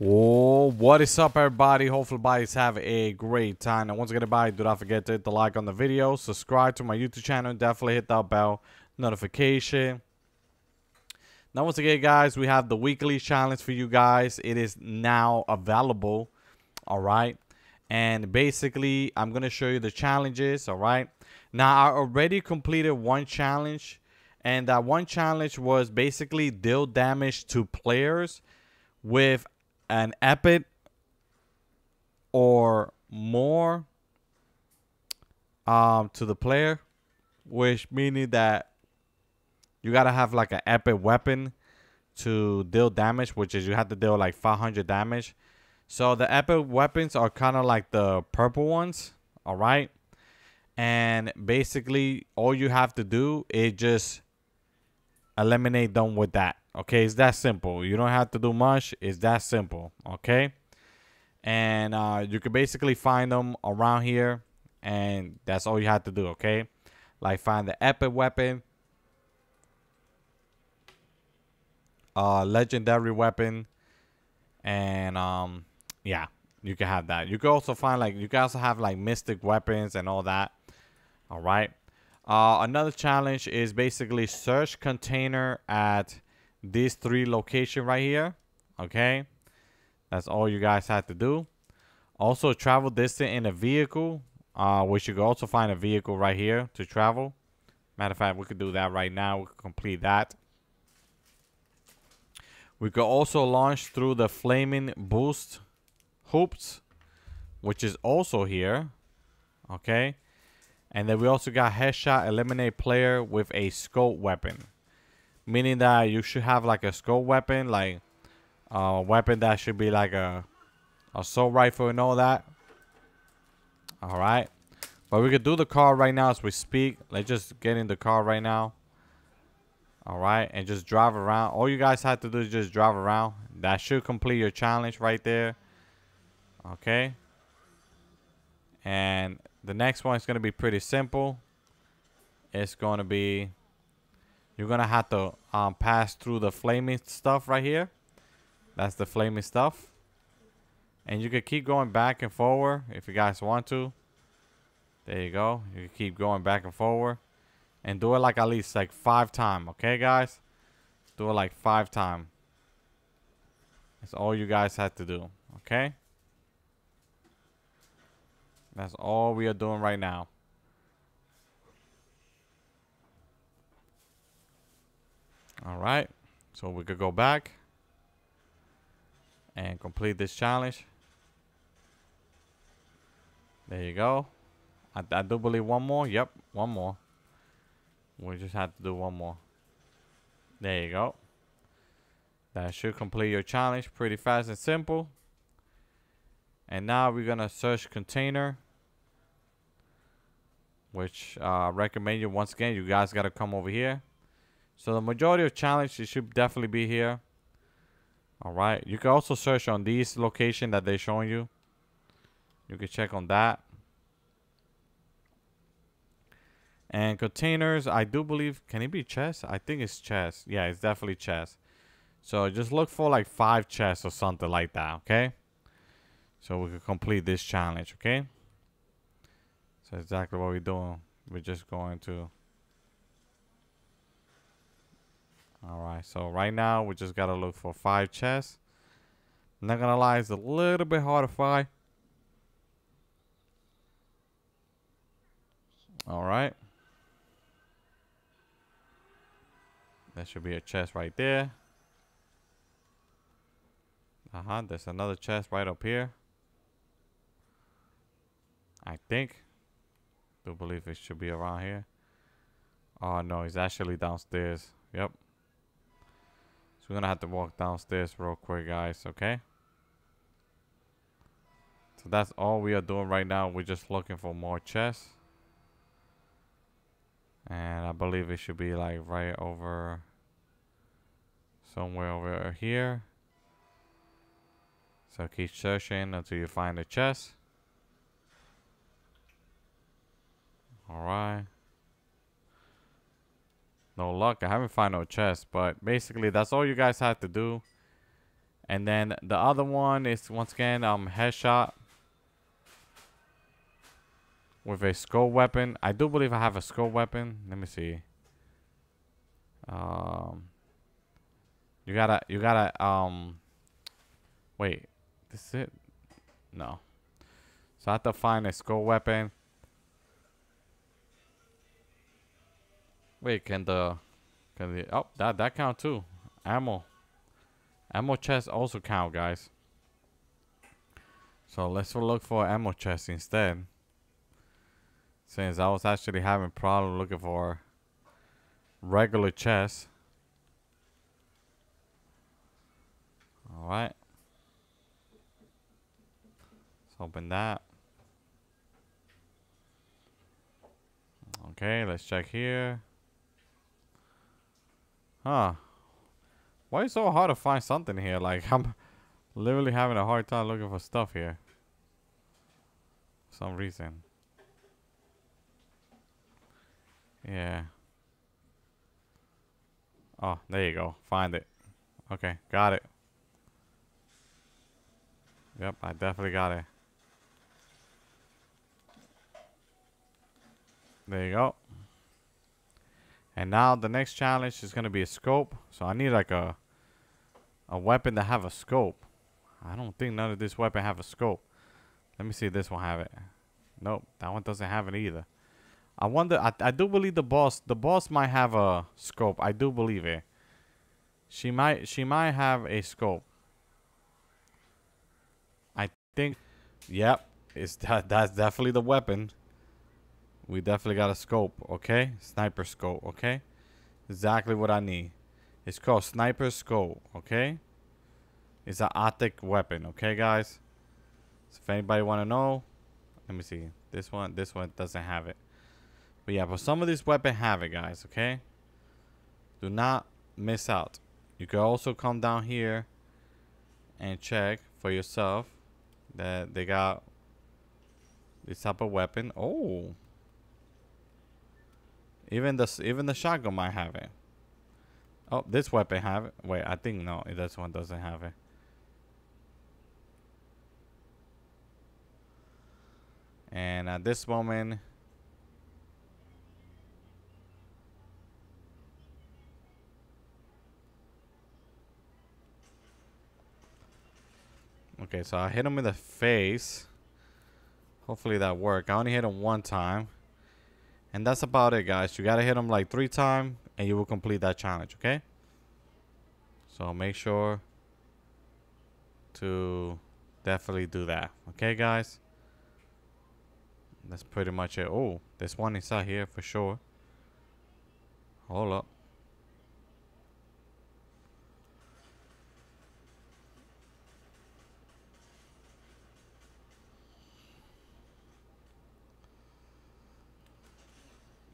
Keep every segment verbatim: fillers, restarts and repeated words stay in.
Oh, what is up, everybody? Hopefully, guys, have a great time. And once again, everybody, do not forget to hit the like on the video, subscribe to my YouTube channel, and definitely hit that bell notification. Now, once again, guys, we have the weekly challenge for you guys. It is now available, all right? And basically, I'm going to show you the challenges, all right? Now, I already completed one challenge, and that one challenge was basically deal damage to players with an epic or more um, to the player, which meaning that you gotta have like an epic weapon to deal damage, which is you have to deal like five hundred damage. So the epic weapons are kind of like the purple ones, all right? And basically all you have to do is just eliminate them with that. Okay, it's that simple. You don't have to do much. It's that simple. Okay, and uh, you can basically find them around here, and that's all you have to do. Okay, like find the epic weapon, uh, legendary weapon, and um, yeah, you can have that. You can also find like you can also have like mystic weapons and all that. All right. Uh, another challenge is basically search container at these three locations right here. Okay, that's all you guys have to do. Also travel distance in a vehicle, uh which you can also find a vehicle right here to travel. Matter of fact, we could do that right now. We could complete that. We could also launch through the flaming boost hoops, which is also here. Okay, and then we also got headshot eliminate player with a scope weapon, meaning that you should have like a scope weapon, like a weapon that should be like a assault rifle and all that. All right. But we could do the car right now as we speak. Let's just get in the car right now. All right. And just drive around. All you guys have to do is just drive around. That should complete your challenge right there. Okay. And the next one is going to be pretty simple. It's going to be... you're gonna have to um, pass through the flaming stuff right here. That's the flaming stuff. And you can keep going back and forward if you guys want to. There you go. You can keep going back and forward. And do it like at least like five times. Okay, guys? Do it like five times. That's all you guys have to do. Okay? That's all we are doing right now. All right, so we could go back and complete this challenge. There you go. I, I do believe one more. Yep, one more. We just have to do one more. There you go. That should complete your challenge pretty fast and simple. And now we're going to search container, which I uh, recommend you once again. You guys got to come over here. So the majority of challenges should definitely be here. All right. You can also search on these locations that they're showing you. You can check on that. And containers, I do believe, can it be chests? I think it's chests. Yeah, it's definitely chests. So just look for like five chests or something like that, okay? So we can complete this challenge, okay? So that's exactly what we're doing. We're just going to... all right, so right now we just gotta look for five chests. I'm not gonna lie, it's a little bit hard to find. All right, that should be a chest right there. Uh huh. There's another chest right up here. I think. I do believe it should be around here. Oh no, it's actually downstairs. Yep. We're gonna have to walk downstairs real quick, guys, okay? So that's all we are doing right now. We're just looking for more chests. And I believe it should be like right over somewhere over here. So keep searching until you find a chest. All right. No luck. I haven't found no chest, but basically that's all you guys have to do. And then the other one is once again um headshot with a skull weapon. I do believe I have a skull weapon. Let me see. Um You gotta you gotta um wait, this is it? No. So I have to find a skull weapon. Wait, can the can the oh that that count too. Ammo. Ammo chest also count, guys. So let's look for ammo chest instead. Since I was actually having problem looking for regular chest. Alright. Let's open that. Okay, let's check here. Huh. Why is it so hard to find something here? Like, I'm literally having a hard time looking for stuff here. For some reason. Yeah. Oh, there you go. Find it. Okay, got it. Yep, I definitely got it. There you go. And now the next challenge is gonna be a scope. So I need like a a weapon that have a scope. I don't think none of this weapon have a scope. Let me see if this one have it. Nope, that one doesn't have it either. I wonder. I I do believe the boss. The boss might have a scope. I do believe it. She might. She might have a scope. I think. Yep. It's that. That's definitely the weapon. We definitely got a scope, okay? Sniper scope, okay? Exactly what I need. It's called sniper scope, okay? It's an optic weapon, okay, guys? So if anybody want to know, let me see. This one, this one doesn't have it. But yeah, but some of these weapons have it, guys, okay? Do not miss out. You can also come down here and check for yourself that they got this type of weapon. Oh! Even the even the shotgun might have it. Oh, this weapon have it. Wait, I think no, this one doesn't have it. And at this moment, okay, so I hit him in the face. Hopefully that worked. I only hit him one time. And that's about it, guys. You gotta hit them like three times and you will complete that challenge, okay? So make sure to definitely do that. Okay, guys? That's pretty much it. Oh, there's one inside here for sure. Hold up.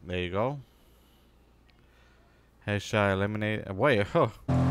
There you go. Headshot eliminate. Wait, huh.